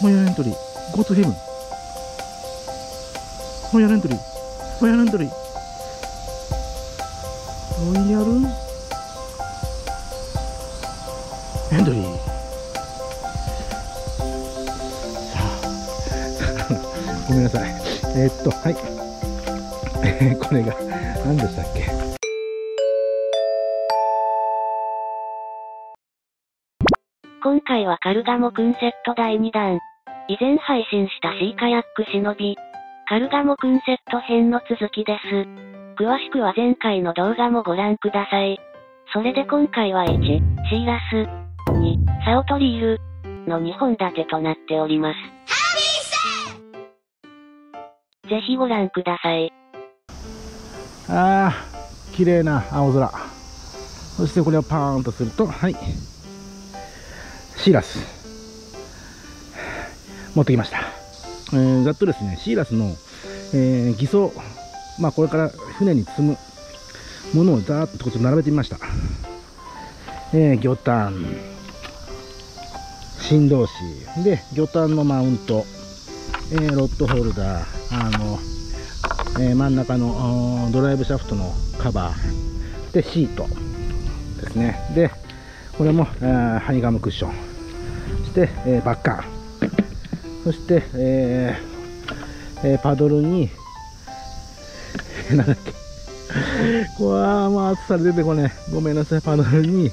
ファイアーエントリー、ゴートヘブン。ファイアーエントリー、ファイアーエントリー。ロイヤルエントリー。さあ、ごめんなさい。はい。これが何でしたっけ？今回はカルガモくんセット第2弾。以前配信したシーカヤック忍び、カルガモくんセット編の続きです。詳しくは前回の動画もご覧ください。それで今回は1、シーラス、2、サオトリールの2本立てとなっております。ハリーさん！ぜひご覧ください。あー、綺麗な青空。そしてこれをパーンとすると、はい。シーラス持ってきました。ざっとですね、シーラスの、偽装、まあ、これから船に積むものをざーっとこっち並べてみました。魚探、振動士で魚探のマウント、ロッドホルダー、真ん中のドライブシャフトのカバーでシートですね。でこれもハニガムクッション、そして、バッカー、そして、パドルになんだっけこれはもう暑さで出てこねえ、ごめんなさい。パドルに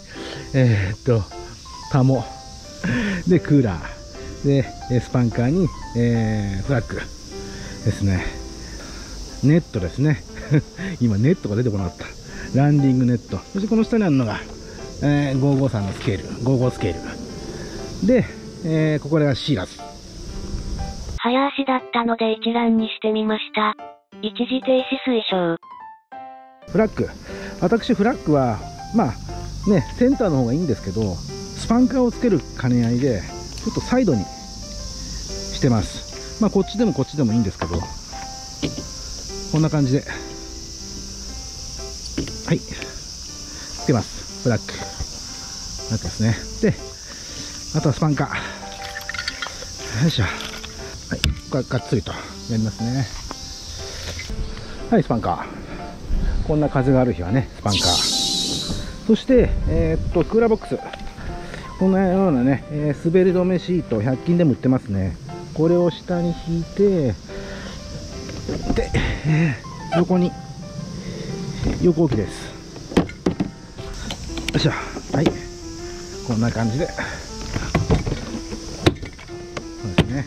タモでクーラーでスパンカーに、フラッグですね。ネットですね今ネットが出てこなかった。ランディングネット、そしてこの下にあるのが553のスケール、55スケールで、これがシーラス。早足だったので一覧にしてみました。一時停止推奨。フラッグ、私フラッグはまあね、センターの方がいいんですけど、スパンカーをつける兼ね合いでちょっとサイドにしてます。まあこっちでもこっちでもいいんですけど、こんな感じではいつけます。ブラックなんかですね。であとはスパンカー、よいしょ、はい、がっつりとやりますね。はい、スパンカー、こんな風がある日はねスパンカー、そしてクーラーボックス、このようなね、滑り止めシート、100均でも売ってますね。これを下に引いて、で、横に横置きです。よいしょ、はい、こんな感じで、そうですね。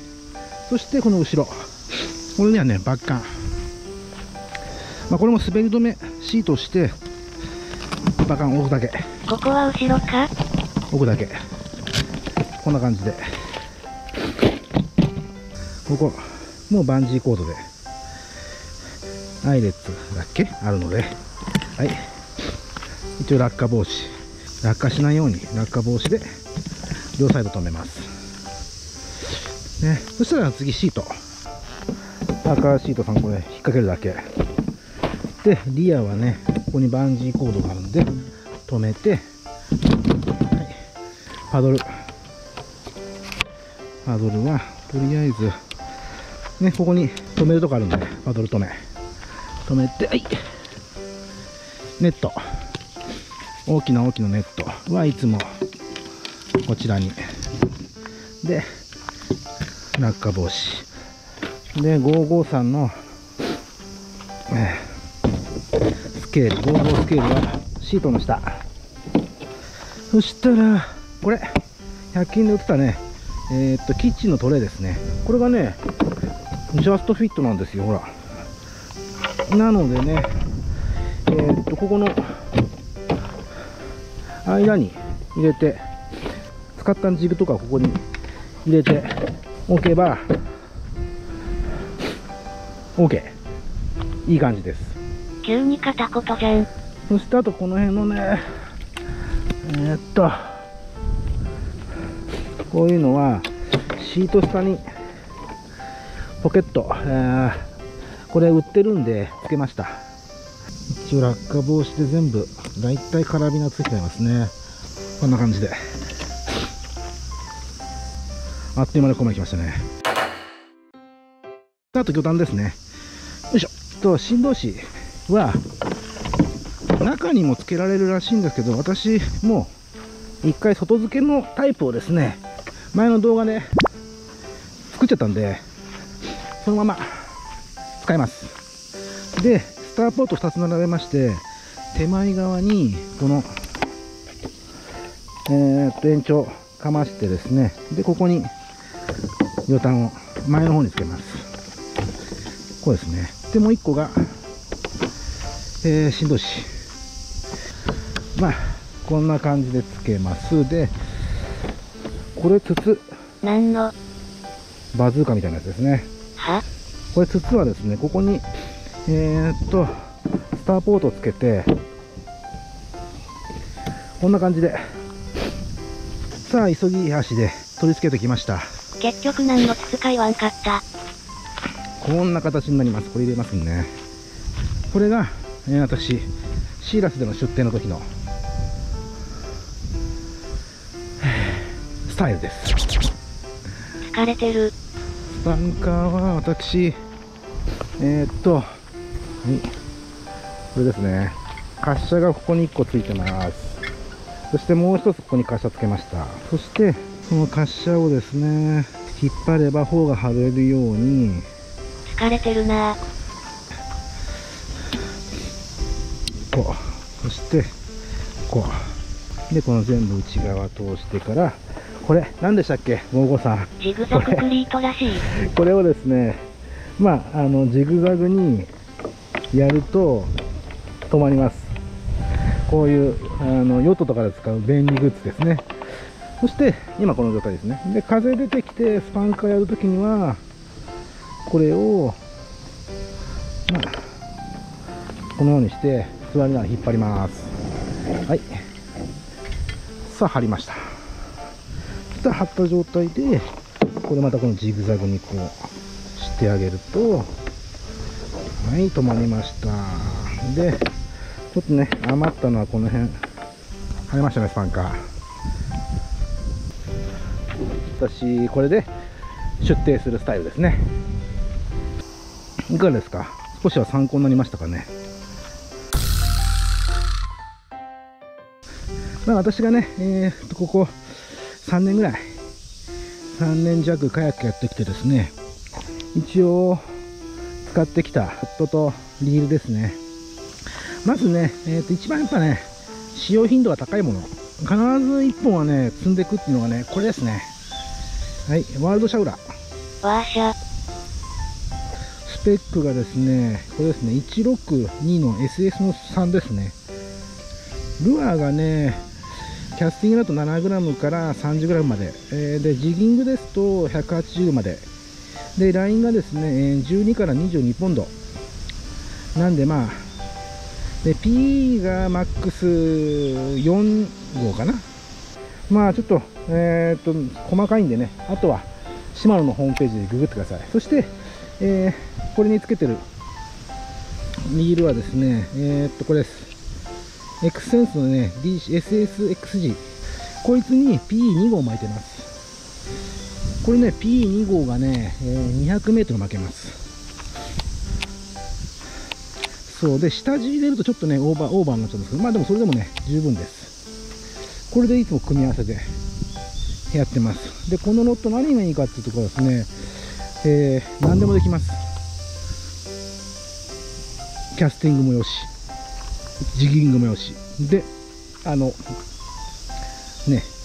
そしてこの後ろ、これにはねバッカン、まあ、これも滑り止めシートしてバッカン置くだけ。ここは後ろか置くだけ、こんな感じで、ここもうバンジーコードでアイレッツだっけあるので、はい、一応落下防止、落下しないように落下防止で両サイド止めます、ね。そしたら次シート、赤シートさん、これ引っ掛けるだけで、リアはねここにバンジーコードがあるんで止めて、はい、パドル、パドルはとりあえずねここに止めるとこあるんでパドル止めて、はい、ネット、大きなネットはいつもこちらにで、落下防止で553の、スケール、55スケールはシートの下。そしたらこれ100均で売ってたね、キッチンのトレイですね。これがねジャストフィットなんですよ、ほら。なのでね、ここの間に入れて、使ったジグとかここに入れておけば OK、 いい感じです。急に片言じゃん。そしてあとこの辺のね、こういうのはシート下にポケット、これ売ってるんでつけました。一応落下防止で全部だいたいカラビナついてますね。こんな感じで、あっという間にここまで来ましたね。あと魚探ですね。よいしょ。振動糸は中にもつけられるらしいんですけど、私もう一回外付けのタイプをですね、前の動画で作っちゃったんで、そのまま使います。でスターポート2つ並べまして、手前側にこの延長かましてですね、でここに魚探を前の方につけます。こうですね。でもう1個が振動糸。まあこんな感じでつけます。でこれ筒、何のバズーカみたいなやつですね。これ筒はですね、ここにスターポートをつけて、こんな感じで、さあ急ぎ足で取り付けてきました。結局何の筒か言わんかった。こんな形になります。これ入れますね。これが、私シーラスでの出店の時のスタイルです。疲れてる。スタンカーは私これですね。滑車がここに1個ついてます。そしてもう1つここに滑車つけました。そしてこの滑車をですね、引っ張れば頬が腫れるように。疲れてるな。こう、そしてこうで、この全部内側通してから、これ何でしたっけ55さん、ジグザグクリートらしい。これをですね、まあジグザグにやると止まります。こういうヨットとかで使う便利グッズですね。そして今この状態ですね。で風出てきてスパンカーやるときにはこれを、まあ、このようにして座りながら引っ張ります。はい、さあ張りました。張った状態で、これまたこのジグザグにこうしてあげると、はい、止まりました。でちょっとね、余ったのはこの辺入りましたね、スパンカー。私これで出艇するスタイルですね。いかがですか？少しは参考になりましたかね。まあ私がね、ここ3年ぐらい、3年弱カヤックやってきてですね、一応使ってきたホットとリールですね。まずね、一番やっぱね、使用頻度が高いもの、必ず1本はね積んでいくっていうのがね、これですね。はい、ワールドシャウラー。ワーシャ。スペックがですね、これですね、162の SS の3ですね。ルアーがね、キャスティングだと 7g から 30g まで、でジギングですと180までで、ラインがですね12から22ポンドなんで、まあで P がマックス4号かな。まあちょっと細かいんでね、あとはシマノのホームページでググってください。そして、これにつけてるリールはですね、これです。エクスセンスのね、SSXG。こいつに PE2 号巻いてます。これね、PE2 号がね、200メートル巻けます。そう。で、下地入れるとちょっとね、オーバーになっちゃうんですけど、まあでもそれでもね、十分です。これでいつも組み合わせてやってます。で、このロット何がいいかっていうところはですね、何でもできます。キャスティングもよし。ジギングもよしで、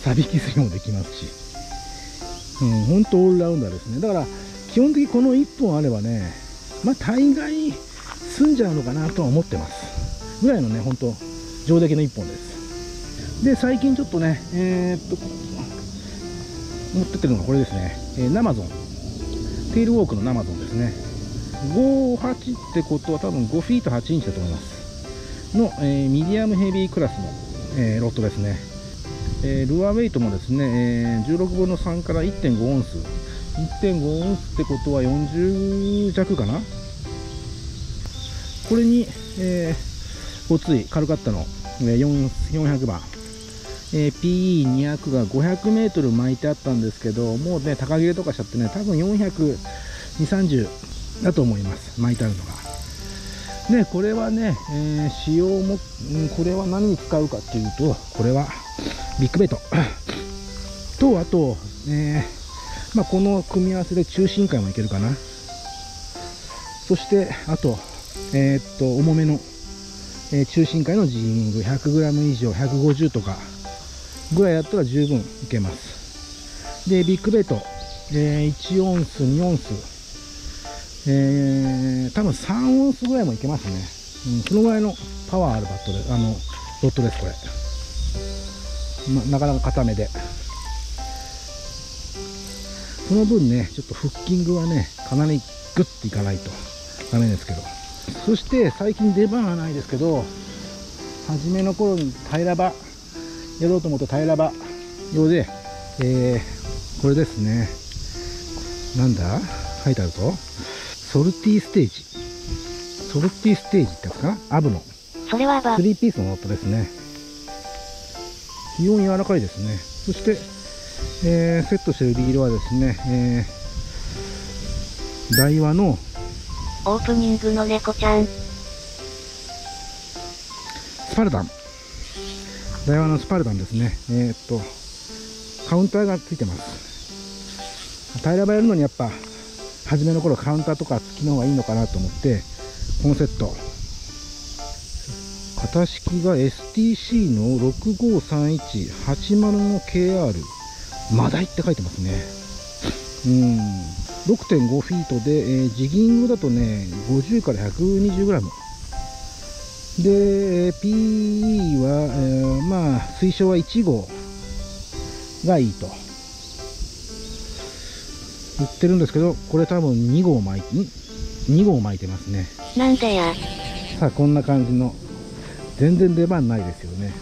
サビキ釣りもできますし、ほんとオールラウンダーですね。だから基本的にこの1本あればね、まあ大概済んじゃうのかなとは思ってますぐらいのね、ほんと上出来の1本です。で最近ちょっとね、持ってってるのがこれですね、ナマゾンテールウォークのナマゾンですね。58ってことは多分5フィート8インチだと思いますの、ミディアムヘビークラスの、ロットですね。ルアーウェイトもですね、16分の3から 1.5 オンス。1.5 オンスってことは40弱かな。これに、ごつい軽かったの、400番 PE200 が 500m 巻いてあったんですけど、もうね高切れとかしちゃってね、多分400、230だと思います、巻いてあるのが。でこれはね、使用も、これは何に使うかっていうと、これはビッグベイトと、あと、まあ、この組み合わせで中深海もいけるかな。そしてあと、重めの、中深海のジーニング 100g 以上150とかぐらいだったら十分いけます。でビッグベイト、1オンス2オンス、多分3オンスぐらいもいけますね、うん、そのぐらいのパワーあるバットで、ロットですこれ、なかなか固めで、その分ねちょっとフッキングはねかなりグッていかないとダメですけど。そして最近出番はないですけど、初めの頃に平らばやろうと思った平らば用で、これですね、なんだ書いてあると、ソルティステージ、ソルティステージってやつかな、アブのそれはアバ3ピースのロットですね。非常に柔らかいですね。そして、セットしてるリールはですね、ダイワのオープニングの猫ちゃんスパルタン、ダイワのスパルタンですね。カウンターがついてます。平らばやるのにやっぱ初めの頃カウンターとか付きの方がいいのかなと思って、このセット型式が STC の 653180KR マダイって書いてますね。うん、 6.5 フィートで、ジギングだとね50から 120g で、PE は、まあ推奨は1号がいいと言ってるんですけど、これ多分2号巻いてますね。なんでや。さあこんな感じの、全然出番ないですよね。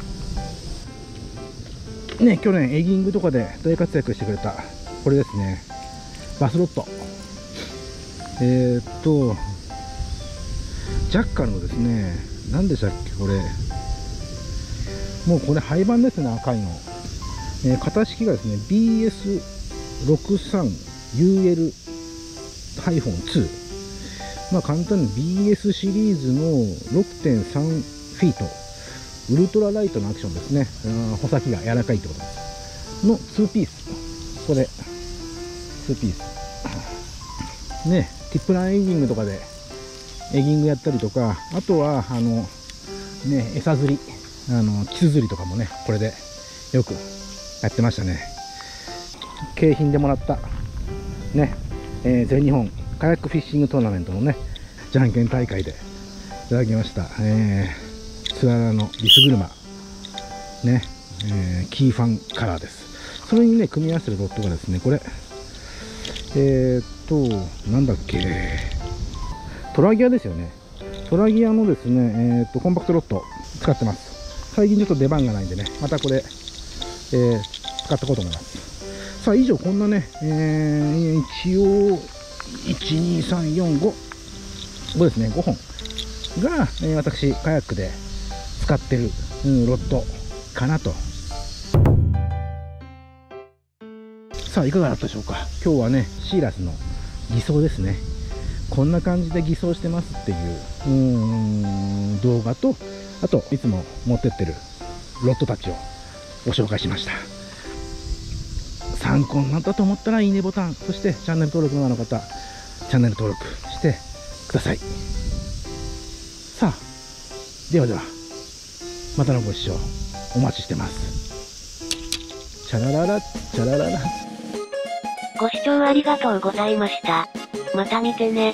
ね、去年エギングとかで大活躍してくれたこれですね、バスロット、ジャッカルのですね、何でしたっけこれ、もうこれ廃盤ですね、赤いの。型式がですね BS63UL-2、まあ簡単に BS シリーズの 6.3 フィートウルトラライトのアクションですね、穂先が柔らかいってことですの2ピース、これ2ピースね、ティップランエギングとかでエギングやったりとか、あとはね餌釣り、キス釣りとかもねこれでよくやってましたね。景品でもらったね、全日本カヤックフィッシングトーナメントのねじゃんけん大会でいただきました、ツアラのビスグルマね、キーファンカラーです。それにね組み合わせるロットがですね、これなんだっけ、トラギアですよね。トラギアのですね、コンパクトロット使ってます。最近ちょっと出番がないんでね、またこれ、使っていこうと思います。さあ以上、こんなね、一応12345ですね、5本が、私カヤックで使ってる、ロットかなと。さあいかがだったでしょうか。今日はねシーラスの偽装ですね、こんな感じで偽装してますっていう、動画と、あといつも持ってってるロットたちをご紹介しました。参考になったと思ったらいいねボタン、そしてチャンネル登録の方、チャンネル登録してください。さあではでは、またのご視聴お待ちしてます。チャラララチャラララ。ご視聴ありがとうございました。また見てね。